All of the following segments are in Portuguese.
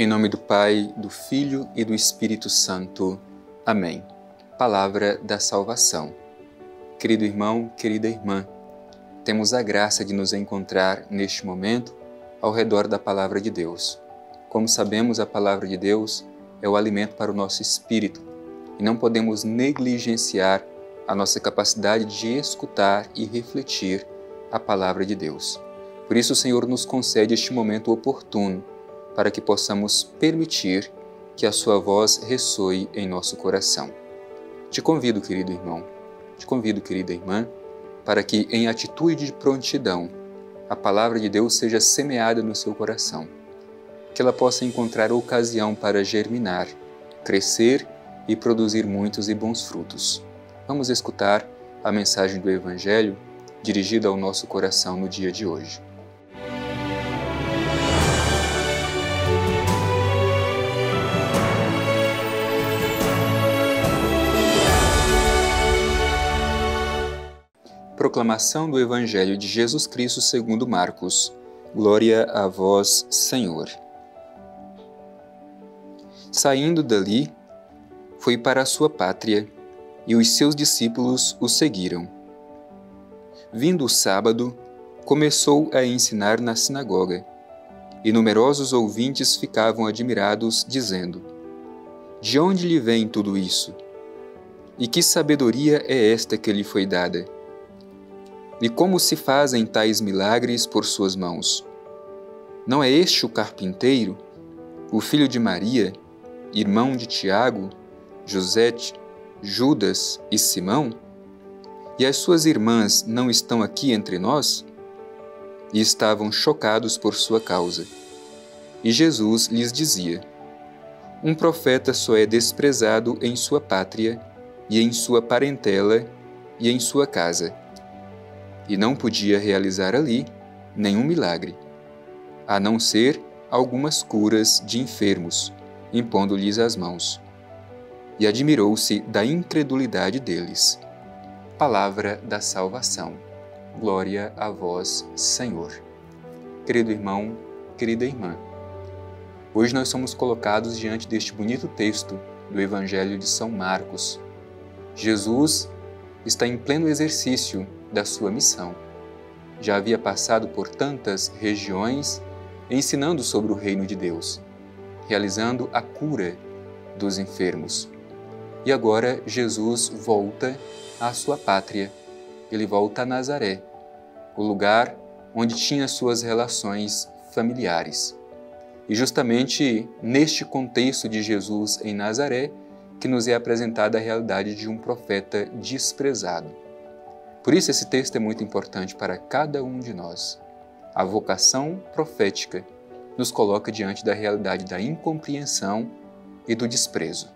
Em nome do Pai, do Filho e do Espírito Santo. Amém. Palavra da Salvação. Querido irmão, querida irmã, temos a graça de nos encontrar neste momento ao redor da Palavra de Deus. Como sabemos, a Palavra de Deus é o alimento para o nosso espírito e não podemos negligenciar a nossa capacidade de escutar e refletir a Palavra de Deus. Por isso, o Senhor nos concede este momento oportuno para que possamos permitir que a sua voz ressoe em nosso coração. Te convido, querido irmão, te convido, querida irmã, para que, em atitude de prontidão, a Palavra de Deus seja semeada no seu coração, que ela possa encontrar ocasião para germinar, crescer e produzir muitos e bons frutos. Vamos escutar a mensagem do Evangelho dirigida ao nosso coração no dia de hoje. Proclamação do Evangelho de Jesus Cristo segundo Marcos. Glória a vós, Senhor. Saindo dali, foi para a sua pátria, e os seus discípulos o seguiram. Vindo o sábado, começou a ensinar na sinagoga, e numerosos ouvintes ficavam admirados, dizendo: De onde lhe vem tudo isso? E que sabedoria é esta que lhe foi dada? E como se fazem tais milagres por suas mãos? Não é este o carpinteiro, o filho de Maria, irmão de Tiago, José, Judas e Simão? E as suas irmãs não estão aqui entre nós? E estavam chocados por sua causa. E Jesus lhes dizia: Um profeta só é desprezado em sua pátria, e em sua parentela, e em sua casa. E não podia realizar ali nenhum milagre, a não ser algumas curas de enfermos, impondo-lhes as mãos. E admirou-se da incredulidade deles. Palavra da Salvação. Glória a vós, Senhor. Querido irmão, querida irmã, hoje nós somos colocados diante deste bonito texto do Evangelho de São Marcos. Jesus está em pleno exercício da sua missão. Já havia passado por tantas regiões, ensinando sobre o reino de Deus, realizando a cura dos enfermos. E agora Jesus volta à sua pátria. Ele volta a Nazaré, o lugar onde tinha suas relações familiares. E justamente neste contexto de Jesus em Nazaré que nos é apresentada a realidade de um profeta desprezado. Por isso esse texto é muito importante para cada um de nós. A vocação profética nos coloca diante da realidade da incompreensão e do desprezo.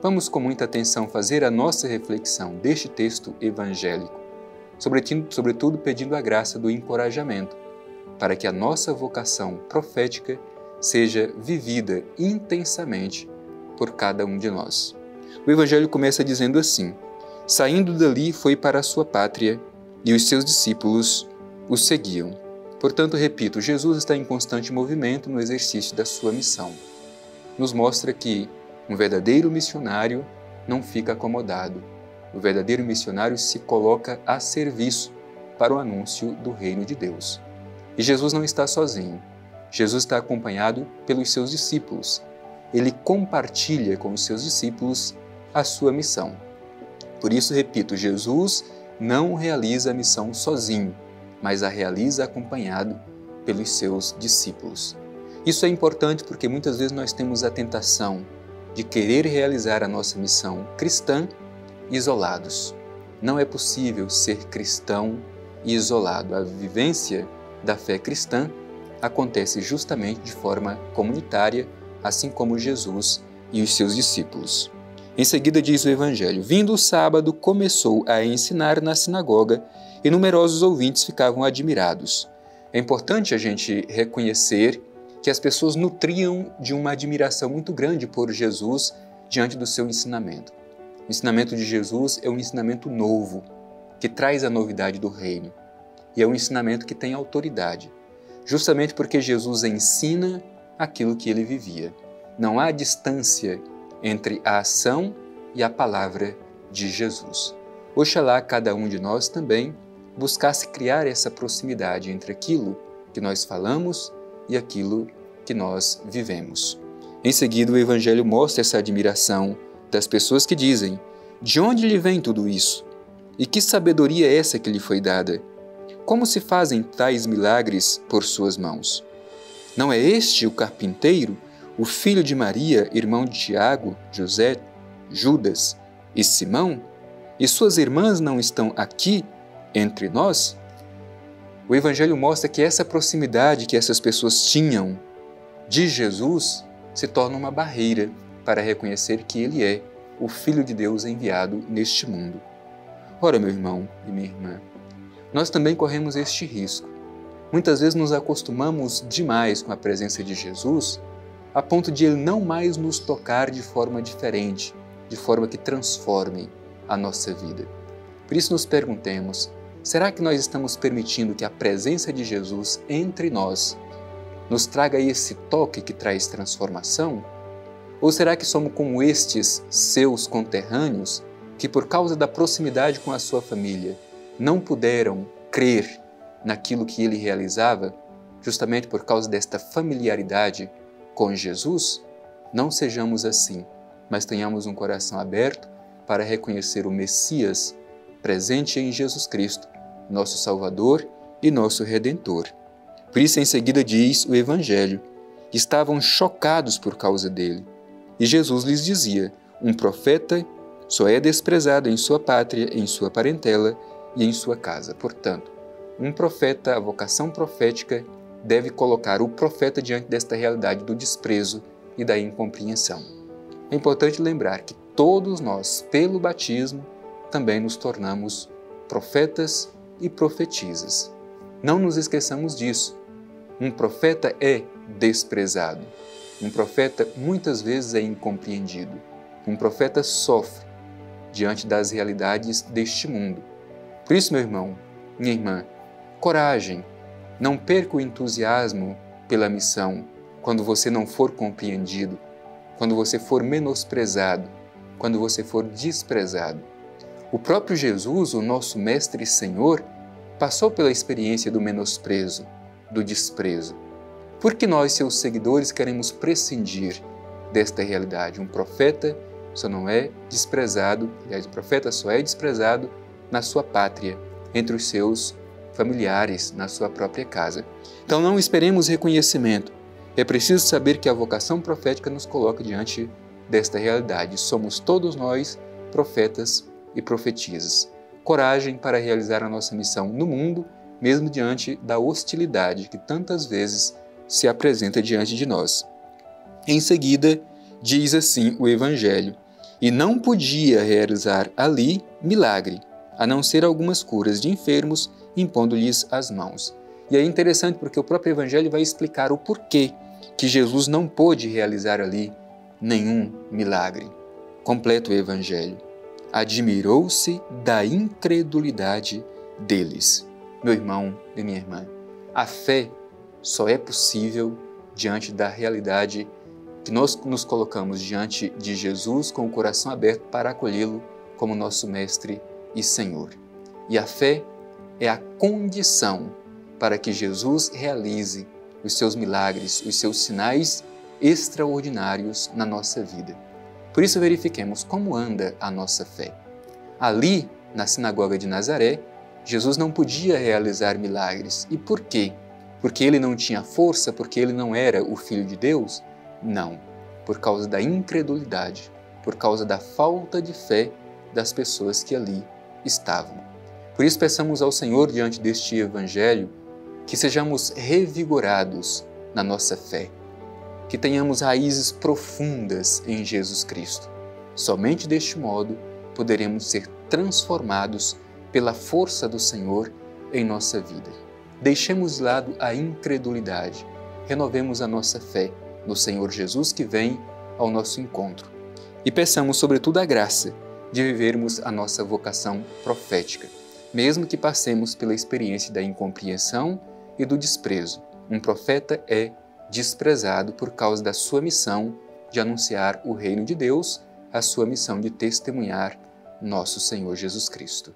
Vamos com muita atenção fazer a nossa reflexão deste texto evangélico, sobretudo pedindo a graça do encorajamento, para que a nossa vocação profética seja vivida intensamente por cada um de nós. O Evangelho começa dizendo assim: Saindo dali foi para a sua pátria, e os seus discípulos o seguiam. Portanto, repito, Jesus está em constante movimento no exercício da sua missão. Nos mostra que um verdadeiro missionário não fica acomodado. O verdadeiro missionário se coloca a serviço para o anúncio do reino de Deus. E Jesus não está sozinho. Jesus está acompanhado pelos seus discípulos. Ele compartilha com os seus discípulos a sua missão. Por isso, repito, Jesus não realiza a missão sozinho, mas a realiza acompanhado pelos seus discípulos. Isso é importante porque muitas vezes nós temos a tentação de querer realizar a nossa missão cristã isolados. Não é possível ser cristão isolado. A vivência da fé cristã acontece justamente de forma comunitária, assim como Jesus e os seus discípulos. Em seguida diz o Evangelho: Vindo o sábado, começou a ensinar na sinagoga, e numerosos ouvintes ficavam admirados. É importante a gente reconhecer que as pessoas nutriam de uma admiração muito grande por Jesus diante do seu ensinamento. O ensinamento de Jesus é um ensinamento novo, que traz a novidade do reino, e é um ensinamento que tem autoridade, justamente porque Jesus ensina a aquilo que ele vivia. Não há distância entre a ação e a palavra de Jesus. Oxalá cada um de nós também buscasse criar essa proximidade entre aquilo que nós falamos e aquilo que nós vivemos. Em seguida, o Evangelho mostra essa admiração das pessoas que dizem: de onde lhe vem tudo isso? E que sabedoria é essa que lhe foi dada? Como se fazem tais milagres por suas mãos? Não é este o carpinteiro, o filho de Maria, irmão de Tiago, José, Judas e Simão? E suas irmãs não estão aqui entre nós? O Evangelho mostra que essa proximidade que essas pessoas tinham de Jesus se torna uma barreira para reconhecer que Ele é o Filho de Deus enviado neste mundo. Ora, meu irmão e minha irmã, nós também corremos este risco. Muitas vezes nos acostumamos demais com a presença de Jesus a ponto de Ele não mais nos tocar de forma diferente, de forma que transforme a nossa vida. Por isso nos perguntemos, será que nós estamos permitindo que a presença de Jesus entre nós nos traga esse toque que traz transformação? Ou será que somos como estes seus conterrâneos que, por causa da proximidade com a sua família, não puderam crer naquilo que ele realizava, justamente por causa desta familiaridade com Jesus? Não sejamos assim, mas tenhamos um coração aberto para reconhecer o Messias presente em Jesus Cristo, nosso Salvador e nosso Redentor. Por isso, em seguida diz o Evangelho: estavam chocados por causa dele. E Jesus lhes dizia: um profeta só é desprezado em sua pátria, em sua parentela e em sua casa. Portanto, um profeta, a vocação profética, deve colocar o profeta diante desta realidade do desprezo e da incompreensão. É importante lembrar que todos nós, pelo batismo, também nos tornamos profetas e profetisas. Não nos esqueçamos disso. Um profeta é desprezado. Um profeta muitas vezes é incompreendido. Um profeta sofre diante das realidades deste mundo. Por isso, meu irmão, minha irmã, coragem, não perca o entusiasmo pela missão quando você não for compreendido, quando você for menosprezado, quando você for desprezado. O próprio Jesus, o nosso Mestre e Senhor, passou pela experiência do menosprezo, do desprezo. Por que nós, seus seguidores, queremos prescindir desta realidade? Um profeta só não é desprezado, aliás, um profeta só é desprezado na sua pátria, entre os seus familiares, na sua própria casa. Então não esperemos reconhecimento. É preciso saber que a vocação profética nos coloca diante desta realidade. Somos todos nós profetas e profetisas. Coragem para realizar a nossa missão no mundo, mesmo diante da hostilidade que tantas vezes se apresenta diante de nós. Em seguida, diz assim o Evangelho: e não podia realizar ali milagre, a não ser algumas curas de enfermos, impondo-lhes as mãos. E é interessante porque o próprio Evangelho vai explicar o porquê que Jesus não pôde realizar ali nenhum milagre. Completa o Evangelho: admirou-se da incredulidade deles. Meu irmão e minha irmã, a fé só é possível diante da realidade que nós nos colocamos diante de Jesus com o coração aberto para acolhê-lo como nosso Mestre e Senhor. E a fé é a condição para que Jesus realize os seus milagres, os seus sinais extraordinários na nossa vida. Por isso, verifiquemos como anda a nossa fé. Ali, na sinagoga de Nazaré, Jesus não podia realizar milagres. E por quê? Porque ele não tinha força? Porque ele não era o Filho de Deus? Não. Por causa da incredulidade, por causa da falta de fé das pessoas que ali estavam. Por isso, peçamos ao Senhor, diante deste Evangelho, que sejamos revigorados na nossa fé, que tenhamos raízes profundas em Jesus Cristo. Somente deste modo poderemos ser transformados pela força do Senhor em nossa vida. Deixemos de lado a incredulidade, renovemos a nossa fé no Senhor Jesus que vem ao nosso encontro e peçamos sobretudo a graça de vivermos a nossa vocação profética, mesmo que passemos pela experiência da incompreensão e do desprezo. Um profeta é desprezado por causa da sua missão de anunciar o reino de Deus, a sua missão de testemunhar nosso Senhor Jesus Cristo.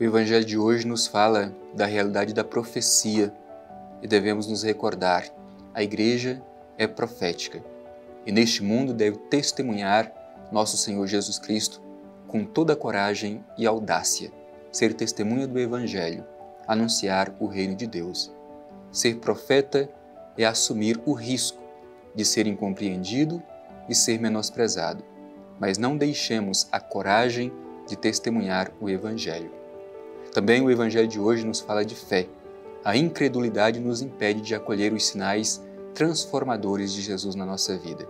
O Evangelho de hoje nos fala da realidade da profecia e devemos nos recordar, a Igreja é profética e neste mundo deve testemunhar nosso Senhor Jesus Cristo com toda a coragem e audácia, ser testemunha do Evangelho, anunciar o reino de Deus. Ser profeta é assumir o risco de ser incompreendido e ser menosprezado, mas não deixemos a coragem de testemunhar o Evangelho. Também o Evangelho de hoje nos fala de fé. A incredulidade nos impede de acolher os sinais transformadores de Jesus na nossa vida.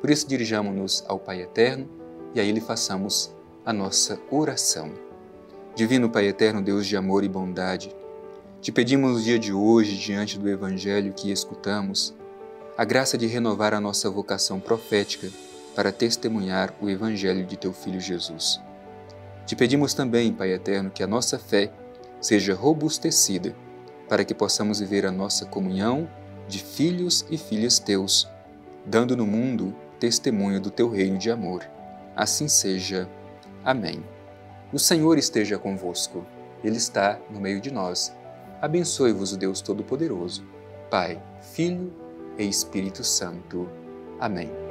Por isso, dirijamo-nos ao Pai Eterno e a Ele façamos a nossa oração. Divino Pai Eterno, Deus de amor e bondade, te pedimos no dia de hoje, diante do Evangelho que escutamos, a graça de renovar a nossa vocação profética para testemunhar o Evangelho de Teu Filho Jesus. Te pedimos também, Pai Eterno, que a nossa fé seja robustecida para que possamos viver a nossa comunhão de filhos e filhas Teus, dando no mundo testemunho do Teu reino de amor. Assim seja. Amém. O Senhor esteja convosco. Ele está no meio de nós. Abençoe-vos o Deus Todo-Poderoso, Pai, Filho e Espírito Santo. Amém.